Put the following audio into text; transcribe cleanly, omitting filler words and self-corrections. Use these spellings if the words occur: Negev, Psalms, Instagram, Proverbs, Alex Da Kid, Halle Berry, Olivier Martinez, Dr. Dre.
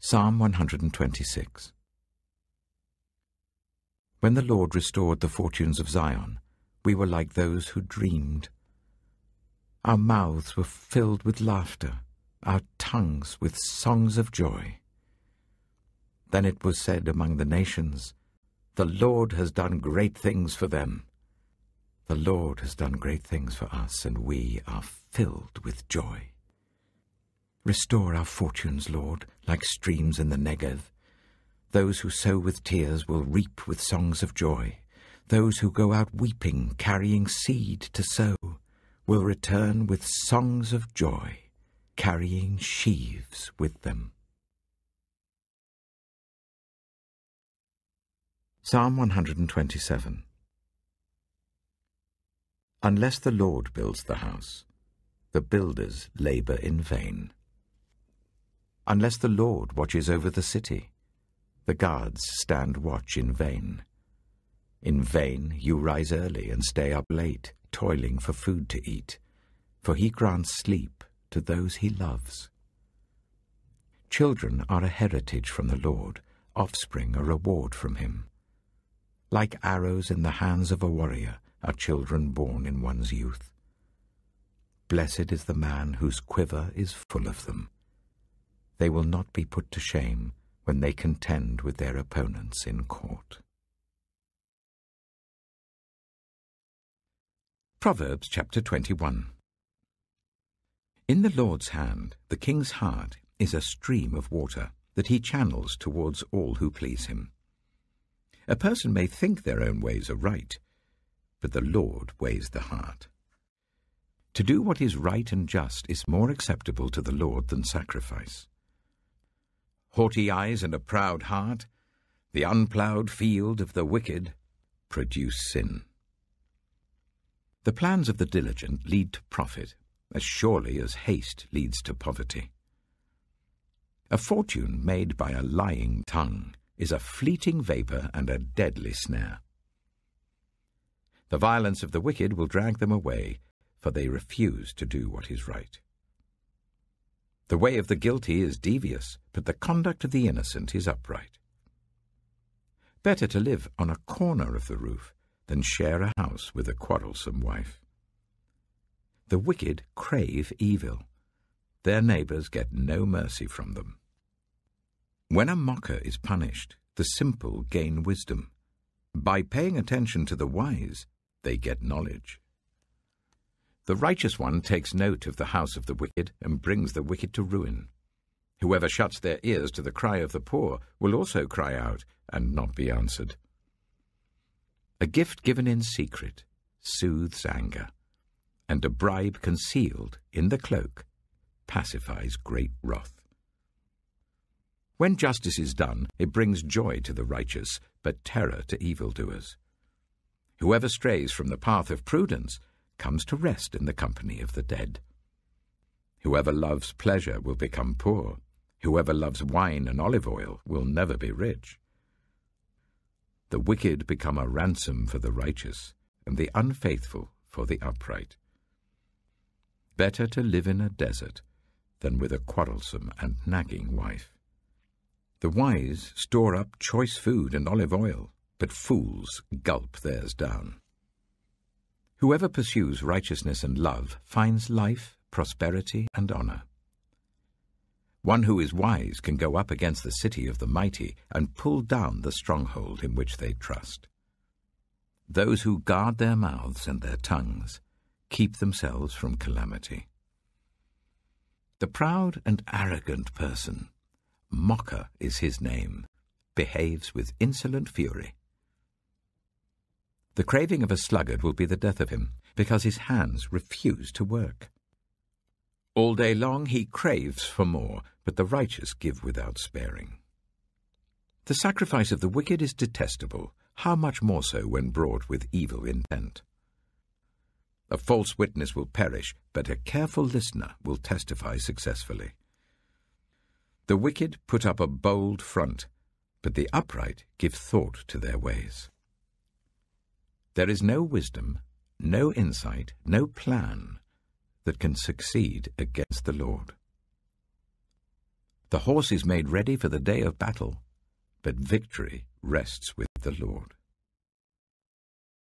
Psalm 126. When the Lord restored the fortunes of Zion, we were like those who dreamed. Our mouths were filled with laughter, our tongues with songs of joy. Then it was said among the nations, "The Lord has done great things for them." The Lord has done great things for us, and we are filled with joy. Restore our fortunes, Lord, like streams in the Negev. Those who sow with tears will reap with songs of joy. Those who go out weeping, carrying seed to sow, will return with songs of joy, carrying sheaves with them. Psalm 127. Unless the Lord builds the house, the builders labor in vain. Unless the Lord watches over the city, the guards stand watch in vain. In vain you rise early and stay up late, toiling for food to eat, for he grants sleep to those he loves. Children are a heritage from the Lord, offspring a reward from him. Like arrows in the hands of a warrior are children born in one's youth. Blessed is the man whose quiver is full of them. They will not be put to shame when they contend with their opponents in court. Proverbs chapter 21. In the Lord's hand, the king's heart is a stream of water that he channels towards all who please him. A person may think their own ways are right, but the Lord weighs the heart. To do what is right and just is more acceptable to the Lord than sacrifice. Haughty eyes and a proud heart, the unploughed field of the wicked, produce sin. The plans of the diligent lead to profit, as surely as haste leads to poverty. A fortune made by a lying tongue is a fleeting vapor and a deadly snare. The violence of the wicked will drag them away, for they refuse to do what is right. The way of the guilty is devious, but the conduct of the innocent is upright. Better to live on a corner of the roof than share a house with a quarrelsome wife. The wicked crave evil. Their neighbors get no mercy from them. When a mocker is punished, the simple gain wisdom. By paying attention to the wise, they get knowledge. The righteous one takes note of the house of the wicked and brings the wicked to ruin. Whoever shuts their ears to the cry of the poor will also cry out and not be answered. A gift given in secret soothes anger, and a bribe concealed in the cloak pacifies great wrath. When justice is done, it brings joy to the righteous, but terror to evildoers. Whoever strays from the path of prudence comes to rest in the company of the dead. Whoever loves pleasure will become poor. Whoever loves wine and olive oil will never be rich. The wicked become a ransom for the righteous, and the unfaithful for the upright. Better to live in a desert than with a quarrelsome and nagging wife. The wise store up choice food and olive oil, but fools gulp theirs down. Whoever pursues righteousness and love finds life, prosperity, and honor. One who is wise can go up against the city of the mighty and pull down the stronghold in which they trust. Those who guard their mouths and their tongues keep themselves from calamity. The proud and arrogant person, mocker is his name, behaves with insolent fury. The craving of a sluggard will be the death of him, because his hands refuse to work. All day long he craves for more, but the righteous give without sparing. The sacrifice of the wicked is detestable, how much more so when brought with evil intent. A false witness will perish, but a careful listener will testify successfully. The wicked put up a bold front, but the upright give thought to their ways. There is no wisdom, no insight, no plan that can succeed against the Lord. The horse is made ready for the day of battle, but victory rests with the Lord.